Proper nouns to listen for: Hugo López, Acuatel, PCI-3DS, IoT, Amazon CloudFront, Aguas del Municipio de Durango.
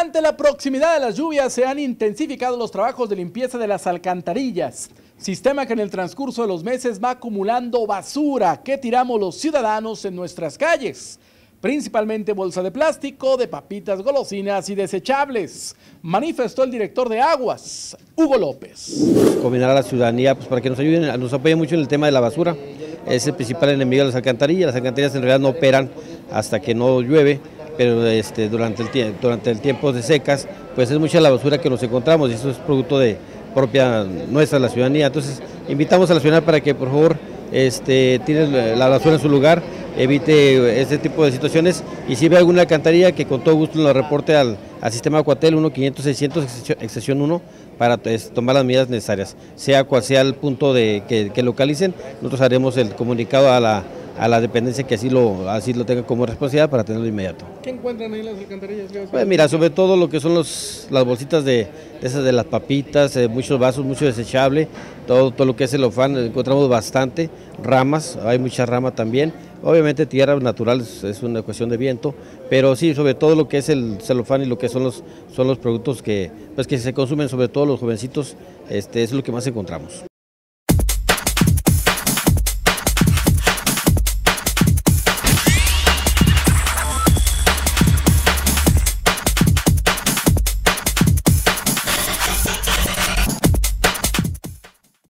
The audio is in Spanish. Ante la proximidad de las lluvias se han intensificado los trabajos de limpieza de las alcantarillas, sistema que en el transcurso de los meses va acumulando basura que tiramos los ciudadanos en nuestras calles, principalmente bolsa de plástico, de papitas, golosinas y desechables, manifestó el director de Aguas, Hugo López. Combinar a la ciudadanía para que nos ayuden, nos apoyen mucho en el tema de la basura, es el principal enemigo de las alcantarillas. Las alcantarillas en realidad no operan hasta que no llueve, pero durante el tiempo de secas, pues es mucha la basura que nos encontramos y eso es producto de propia nuestra, la ciudadanía. Entonces, invitamos a la ciudadanía para que por favor tiene la basura en su lugar, evite este tipo de situaciones y si ve alguna alcantarilla que con todo gusto lo reporte al sistema Acuatel 1-500-600 excepción 1 para tomar las medidas necesarias, sea cual sea el punto que localicen. Nosotros haremos el comunicado a la dependencia que así lo tenga como responsabilidad para tenerlo inmediato. ¿Qué encuentran ahí las alcantarillas? Pues mira, sobre todo lo que son las bolsitas de las papitas, muchos vasos, mucho desechable, todo lo que es celofán, encontramos bastante, ramas, hay muchas ramas también, obviamente tierra natural es una cuestión de viento, pero sí, sobre todo lo que es el celofán y lo que son los productos que se consumen, sobre todo los jovencitos, es lo que más encontramos.